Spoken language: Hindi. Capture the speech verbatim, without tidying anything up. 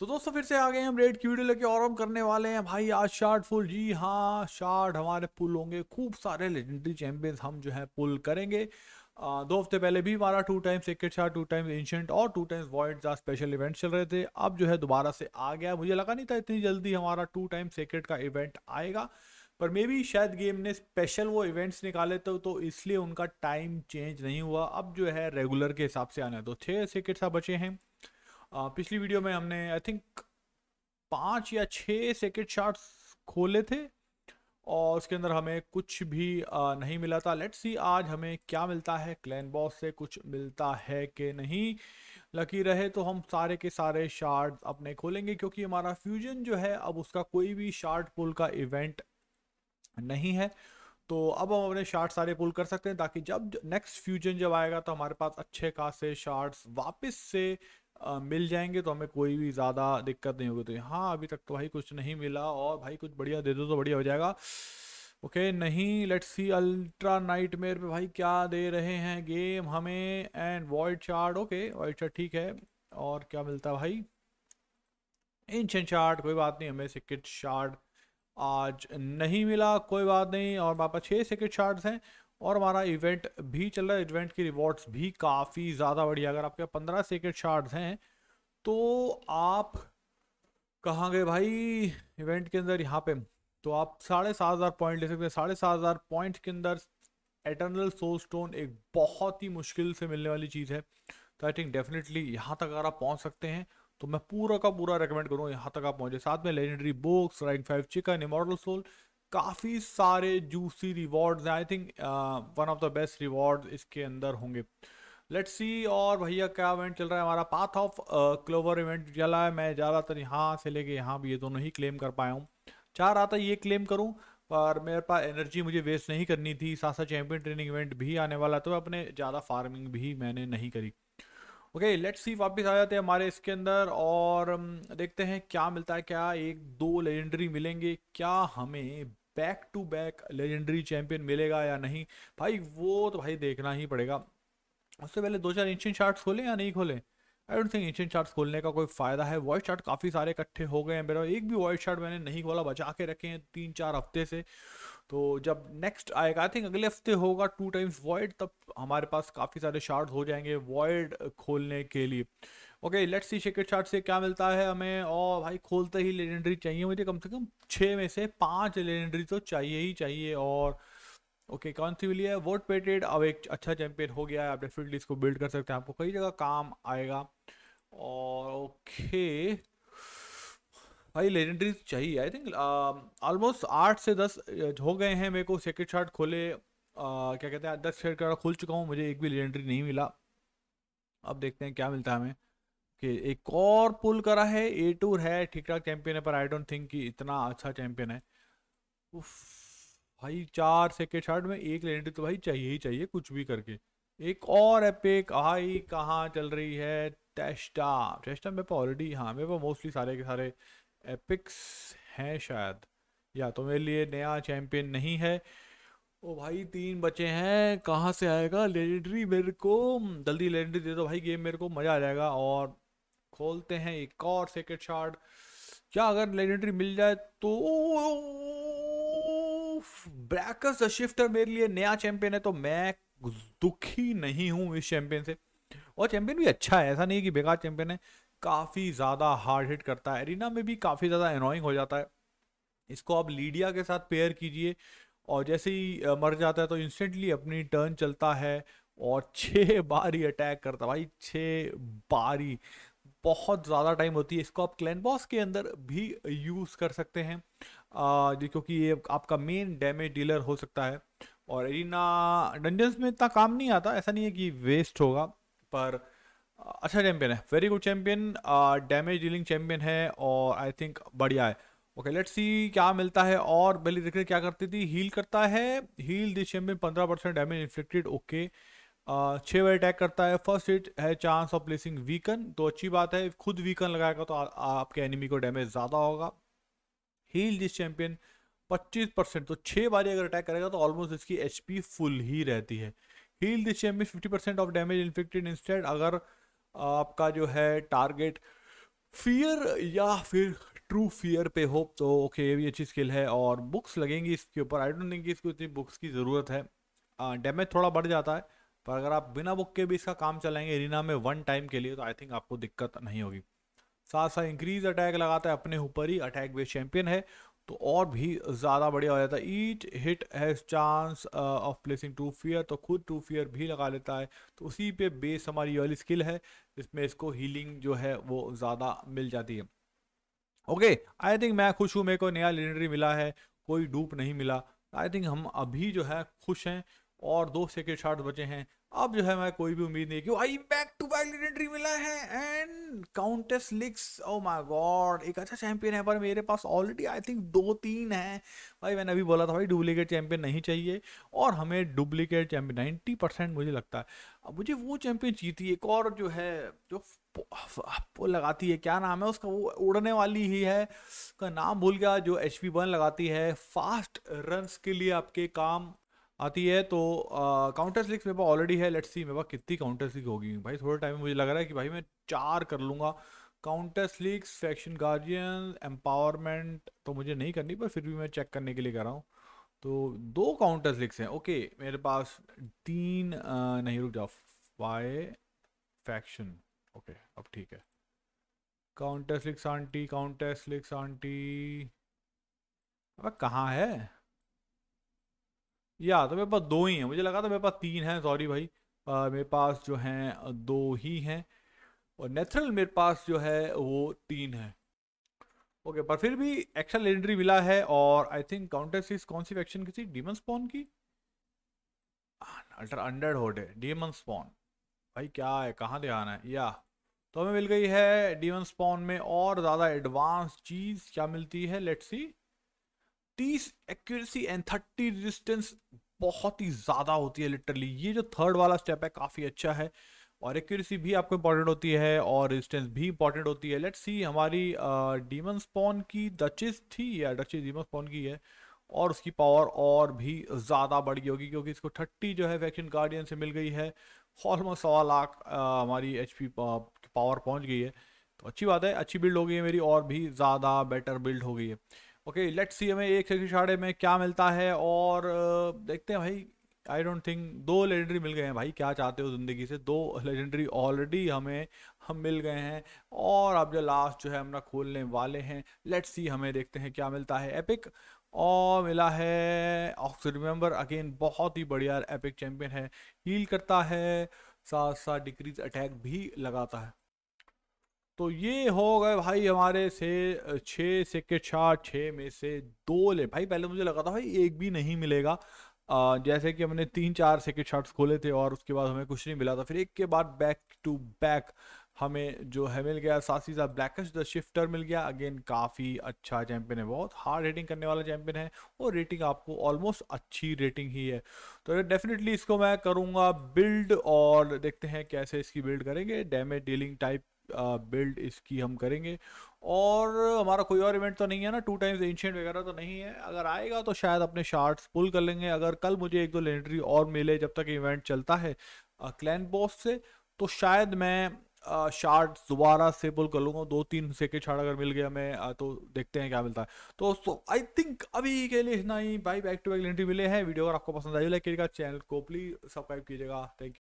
तो दोस्तों फिर से आ गए हम रेड की वीडियो लेके और हम करने वाले हैं भाई आज शार्ट फुल। जी हाँ, शार्ट हमारे पुल होंगे, खूब सारे लेजेंडरी चैंपियंस हम जो है पुल करेंगे। आ, दो हफ्ते पहले भी हमारा two times sacred shard, two times ancient और टू टाइम्स वॉइड का स्पेशल इवेंट चल रहे थे। अब जो है दोबारा से आ गया, मुझे लगा नहीं था इतनी जल्दी हमारा टू टाइम सेक्रेट का इवेंट आएगा, पर मे बी शायद गेम ने स्पेशल वो इवेंट्स निकाले तो तो इसलिए उनका टाइम चेंज नहीं हुआ। अब जो है रेगुलर के हिसाब से आना है। तो छः सेकेंड सा बचे हैं। आ, पिछली वीडियो में हमने आई थिंक पाँच या छः सेकेंड शार्ट्स खोले थे और उसके अंदर हमें कुछ भी आ, नहीं मिला था। लेट्स सी आज हमें क्या मिलता है, क्लैन बॉस से कुछ मिलता है कि नहीं। लकी रहे तो हम सारे के सारे शार्ट्स अपने खोलेंगे, क्योंकि हमारा फ्यूजन जो है अब उसका कोई भी शार्ट पुल का इवेंट नहीं है। तो अब हम अपने शार्ट सारे पुल कर सकते हैं, ताकि जब नेक्स्ट फ्यूजन जब आएगा तो हमारे पास अच्छे खासे शार्ट्स वापस से आ, मिल जाएंगे, तो हमें कोई भी ज़्यादा दिक्कत नहीं होगी। तो यहाँ अभी तक तो भाई कुछ नहीं मिला, और भाई कुछ बढ़िया दे दो तो बढ़िया हो जाएगा। ओके नहीं, लेट्स सी अल्ट्रा नाइटमेयर पे भाई क्या दे रहे हैं गेम हमें। And void shard, okay void shard ठीक है। और क्या मिलता है भाई, एंशिएंट शार्ट, कोई बात नहीं, हमें सिक्केट शार्ट आज नहीं मिला, कोई बात नहीं। और हमारे पास छः सेकेंड शार्ट्स हैं और हमारा इवेंट भी चल रहा है। इवेंट की रिवॉर्ड्स भी काफ़ी ज़्यादा बढ़िया। अगर आपके पंद्रह सेकेंड शार्ट्स हैं तो आप कहाँ गए भाई इवेंट के अंदर, यहाँ पे तो आप साढ़े सात हज़ार पॉइंट ले सकते हैं। साढ़े सात हज़ार पॉइंट के अंदर एटर्नल सोल स्टोन एक बहुत ही मुश्किल से मिलने वाली चीज़ है। तो आई थिंक डेफिनेटली यहाँ तक अगर आप पहुँच सकते हैं तो मैं पूरा का पूरा रेकमेंड करूँगा यहाँ तक आप पहुँचे। साथ में legendary books, rank five chicken, immortal soul, काफ़ी सारे जूसी रिवॉर्ड्स हैं। I think one of the best rewards इसके अंदर होंगे। लेट्स सी और भैया क्या इवेंट चल रहा है हमारा, पाथ ऑफ क्लोवर इवेंट चला है। मैं ज़्यादातर यहाँ से लेके यहाँ भी ये दोनों ही क्लेम कर पाया हूँ। चाह रहा था ये क्लेम करूँ, पर मेरे पास एनर्जी मुझे वेस्ट नहीं करनी थी। साथ साथ चैम्पियन ट्रेनिंग इवेंट भी आने वाला, तो अपने ज़्यादा फार्मिंग भी मैंने नहीं करी। ओके लेट्स सी वापस आ जाते हैं हमारे इसके अंदर और देखते हैं क्या मिलता है। क्या एक दो लेजेंडरी मिलेंगे, क्या हमें back to back legendary champion मिलेगा या नहीं भाई, वो तो भाई देखना ही पड़ेगा। उससे पहले दो चार एंशिएंट शार्ट्स खोलें या नहीं खोलें। I don't think ancient shards खोलने का कोई फ़ायदा है। वॉइड शार्ट काफ़ी सारे इकट्ठे हो गए हैं, मेरा एक भी वॉइड शार्ट मैंने नहीं खोला, बचा के रखे हैं तीन चार हफ्ते से। तो जब नेक्स्ट आएगा, आई थिंक अगले हफ्ते होगा टू टाइम्स वॉइड, तब हमारे पास काफ़ी सारे शार्ट हो जाएंगे वॉइड खोलने के लिए। Okay let's see sacred shard से क्या मिलता है हमें। और भाई खोलते ही लेजेंडरी चाहिए मुझे, कम से कम छः में से पाँच लेजेंडरी तो चाहिए ही चाहिए। और ओके okay, कौन सी मिली है, वोट पेटेड। अब एक अच्छा चैंपियन हो गया है, आप डेफिनेटली इसको बिल्ड कर सकते हैं, आपको कई जगह काम आएगा। और ओके okay, भाई लेजेंडरी चाहिए। आई थिंक ऑलमोस्ट आठ से दस हो गए हैं मेरे को सेकेंड शार्ट खोले। uh, क्या कहते हैं, दस सेकेंड खोल चुका हूँ, मुझे एक भी लेजेंडरी नहीं मिला। अब देखते हैं क्या मिलता है हमें। ओके okay, एक और पुल करा है, ए टूर है, ठीक ठाक चैम्पियन है, पर आई डोंट थिंक कि इतना अच्छा चैम्पियन है। उफ भाई चार सेकेंड शार्ट में एक लेजेंडरी तो भाई चाहिए ही चाहिए कुछ भी करके। एक और एपिक भाई कहाँ चल रही है, टेस्टा। टेस्टा मेरे पास ऑलरेडी, हाँ मेरे पास मोस्टली सारे के सारे एपिक्स हैं शायद, या तो मेरे लिए नया चैंपियन नहीं है। ओ भाई तीन बचे हैं, कहाँ से आएगा लेजेंडरी मेरे को, जल्दी लेजेंडरी दे दो भाई गेम, मेरे को मज़ा आ जाएगा। और खोलते हैं एक और सेकेंड शार्ट, क्या अगर लेजेंडरी मिल जाए तो। ब्रैकस द शिफ्टर मेरे लिए नया चैंपियन है, तो मैं दुखी नहीं हूँ इस चैंपियन से। और चैंपियन भी अच्छा है, ऐसा नहीं कि बेकार चैंपियन है, काफ़ी ज़्यादा हार्ड हिट करता है, एरिना में भी काफ़ी ज़्यादा एनोइंग हो जाता है। इसको आप लीडिया के साथ पेयर कीजिए और जैसे ही मर जाता है तो इंस्टेंटली अपनी टर्न चलता है और छः बारी अटैक करता है भाई, छः बारी बहुत ज़्यादा टाइम होती है। इसको आप क्लैन बॉस के अंदर भी यूज़ कर सकते हैं, क्योंकि ये आपका मेन डैमेज डीलर हो सकता है। और एरिना डंजन्स में इतना काम नहीं आता, ऐसा नहीं है कि वेस्ट होगा, पर अच्छा चैम्पियन है, very good champion, damage dealing champion है और आई थिंक बढ़िया है। ओके लेट्स सी क्या मिलता है। और पहले देखते क्या करती थी, हील करता है, हील दिस चैम्पियन पंद्रह percent damage inflicted. Okay Uh, छः बार अटैक करता है, फर्स्ट हिट है चांस ऑफ प्लेसिंग वीकन, तो अच्छी बात है, खुद वीकन लगाएगा तो आ, आ, आपके एनिमी को डैमेज ज़्यादा होगा। हील दिस चैम्पियन पच्चीस परसेंट, तो छः बारी अगर अटैक करेगा तो ऑलमोस्ट इसकी एचपी फुल ही रहती है। Heal this champion fifty percent of damage infected instead, अगर आपका जो है टारगेट फियर या फिर ट्रू फियर पे होप, तो ओके okay, ये भी अच्छी स्किल है और बुक्स लगेंगी इसके ऊपर। आई डोंट थिंक इसको इतनी बुक्स की ज़रूरत है, डैमेज थोड़ा बढ़ जाता है पर अगर आप बिना बुक के भी इसका काम चलाएंगे एरिना में वन टाइम के लिए तो आई थिंक आपको दिक्कत नहीं होगी। साथ साथ इंक्रीज अटैक लगाता है अपने ऊपर ही, अटैक बेस चैम्पियन है तो और भी ज़्यादा बढ़िया हो जाता है। Each hit has chance of placing to fear, तो खुद टू फियर भी लगा लेता है तो उसी पे बेस हमारी वाली स्किल है जिसमें इसको हीलिंग जो है वो ज़्यादा मिल जाती है। ओके आई थिंक मैं खुश हूँ, मेरे को नया लेजेंडरी मिला है, कोई डूप नहीं मिला। आई थिंक हम अभी जो है खुश हैं और दो सेकेंड शॉट्स बचे हैं। अब जो है मैं कोई भी उम्मीद नहीं कि I back to back legendary मिला है and counter slicks, oh my god एक अच्छा चैंपियन है पर मेरे पास ऑलरेडी आई थिंक दो तीन है। भाई मैंने अभी बोला था भाई डुप्लीकेट चैंपियन नहीं चाहिए और हमें डुप्लीकेट चैंपियन नाइन्टी परसेंट मुझे लगता है अब मुझे वो चैंपियन जीती। एक और जो है जो वो लगाती है, क्या नाम है उसका, वो उड़ने वाली ही है, उसका नाम भूल गया, जो एच पी बर्न लगाती है, फास्ट रन्स के लिए आपके काम आती है। तो काउंटर स्लिक्स मेरे पास ऑलरेडी है, लेट्स सी मेरे पास कितनी काउंटर स्लिक होगी। भाई थोड़ा टाइम मुझे लग रहा है कि भाई मैं चार कर लूँगा। Counter slicks, faction guardian, empowerment तो मुझे नहीं करनी पर फिर भी मैं चेक करने के लिए कर रहा हूँ। तो दो काउंटर स्लिक्स हैं, ओके मेरे पास तीन आ, नहीं रुक जाओ, बाय फैक्शन ओके अब ठीक है। Counter slicks aunty, counter slicks aunty अब कहाँ है या, तो मेरे पास दो ही हैं, मुझे लगा था मेरे पास तीन हैं, सॉरी भाई आ, मेरे पास जो हैं दो ही हैं और नेचुरल मेरे पास जो है वो तीन है। ओके पर फिर भी एक्शन लेजेंडरी मिला है और आई थिंक काउंटर स्लिक्स कौन सी एक्शन की थी, डीमन स्पॉन की, अल्टर अंडर होड है डीमन स्पॉन। भाई क्या है कहाँ ध्यान है, या तो हमें मिल गई है डीमन स्पॉन में और ज़्यादा एडवांस चीज़ क्या मिलती है, लेट्स सी तीस एक्यूरेसी एंड थर्टी रेजिस्टेंस बहुत ही ज़्यादा होती है लिटरली। ये जो थर्ड वाला स्टेप है काफ़ी अच्छा है और एक्यूरेसी भी आपको इंपॉर्टेंट होती है और रेजिस्टेंस भी इंपॉर्टेंट होती है। लेट्स सी हमारी डीमन स्पॉन की डचेस थी या डचेस डीमन स्पॉन की है और उसकी पावर और भी ज़्यादा बढ़ गई होगी क्योंकि इसको थर्टी जो है फैक्शन गार्डियन से मिल गई है, ऑलमोस्ट सवा लाख हमारी एच पी पावर पहुँच गई है तो अच्छी बात है, अच्छी बिल्ड हो गई है मेरी और भी ज़्यादा बेटर बिल्ड हो गई है। ओके लेट्स सी हमें एक सेकंड शाड़े में क्या मिलता है और देखते हैं भाई। आई डोंट थिंक दो लेजेंडरी मिल गए हैं, भाई क्या चाहते हो ज़िंदगी से, दो लेजेंडरी ऑलरेडी हमें हम मिल गए हैं और अब जो लास्ट जो है हम ना खोलने वाले हैं। लेट्स सी हमें देखते हैं क्या मिलता है। एपिक और मिला है ऑक्स रिमेंबर, अगेन बहुत ही बढ़िया एपिक चैम्पियन है, हील करता है साथ साथ डिक्रीज अटैक भी लगाता है। तो ये हो गए भाई हमारे से छः सेकेंड शॉट, छः में से दो ले। भाई पहले मुझे लगा था भाई एक भी नहीं मिलेगा, आ, जैसे कि हमने तीन चार सेकेंड शॉट्स खोले थे और उसके बाद हमें कुछ नहीं मिला था, फिर एक के बाद बैक टू बैक हमें जो है मिल गया। साथ ही साथ ब्रैकस द शिफ्टर मिल गया, अगेन काफ़ी अच्छा चैंपियन है, बहुत हार्ड रेटिंग करने वाला चैंपियन है और रेटिंग आपको ऑलमोस्ट अच्छी रेटिंग ही है तो डेफिनेटली इसको मैं करूँगा बिल्ड और देखते हैं कैसे इसकी बिल्ड करेंगे। Damage dealing type build uh, इसकी हम करेंगे और हमारा कोई और इवेंट तो नहीं है ना, टू टाइम्स एंशिएंट वगैरह तो नहीं है, अगर आएगा तो शायद अपने शार्ट्स पुल कर लेंगे अगर कल मुझे एक दो लेजेंडरी और मिले जब तक इवेंट चलता है क्लैन बॉस से, तो शायद मैं शार्ट्स दोबारा से पुल कर लूँगा। दो तीन सेकेंड शार्ट अगर मिल गया मैं तो देखते हैं क्या मिलता है। तो आई थिंक अभी के लिए इतना ही, bye back to back legendary मिले हैं। वीडियो अगर आपको पसंद आई लाइक कीजिएगा, चैनल को प्लीज़ सब्सक्राइब कीजिएगा। Thank you.